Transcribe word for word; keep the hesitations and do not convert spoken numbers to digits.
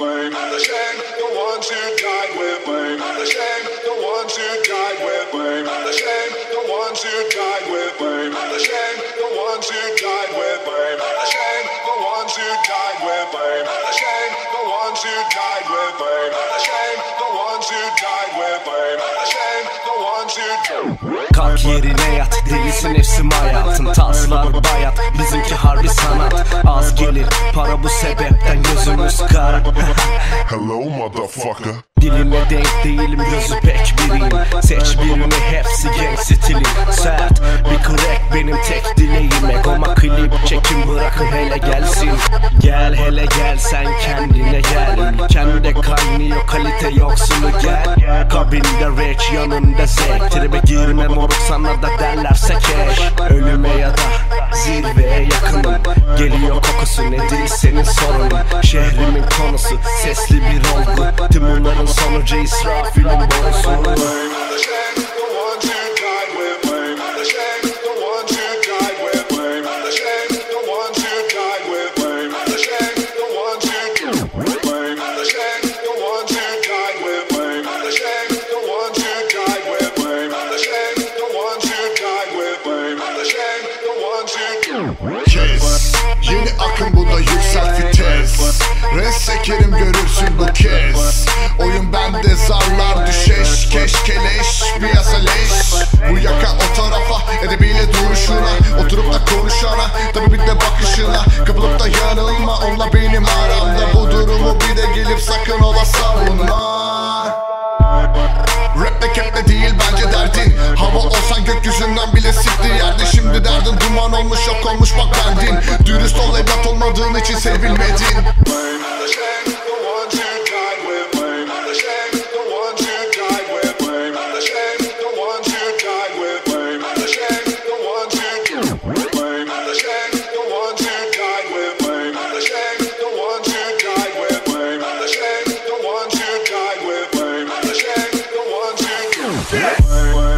Blame the shame, the ones who died with blame the shame, the ones who died with blame the shame, the ones who died with blame the shame, the ones who died with blame the shame, the ones who died with blame the shame, the ones who died with blame the shame, the ones who died with blame the shame, the ones who died. Kalk yerine yat, delisin hepsi mayat, taslar bayat, bizimki harbi sanat. Az gelir para bu sebepten gözümüz kara. Hello motherfucker. Diline denk değilim, gözü pek biriyim. Seç birini, hepsi gang stili. Sert bir crack benim tek dileğim. Egoma klip çekin, bırakın hele gelsin. Gel hele gel, sen kendine gel. Kendine kaynıyor, kalite yoksunu gel. Kabinde rek, yanımda zek. Tribe girme moruk, sana da derlerse keş. Ölüme ya da zirveye yakınım. Geliyor kokusu, nedir senin sorunun? Şehrimin konusu, sesli bir olgu. Tüm bunların sonucu israf, filin borusu. Yeni akım bu da yüksek vites. Res sekerim görürsün bu kez. Oyun bende zarlar düşeş. Keşkeleş piyasa leş. Bu yaka o tarafa, edebiyle duruşuna. Oturup da konuşana, tabi bir de bakışına. Kapılıp da yanılma, onunla benim aramda. Bu durumu bir de gelip sakın ola savunma. Rap'le cap'le değil bence derdin. Hava olsan gökyüzünden bile sikti yerde. Şimdi derdin duman olmuş, yok olmuş bak bendin. Dürüst ol, evlat olmadığın için sevilmedin. Yes.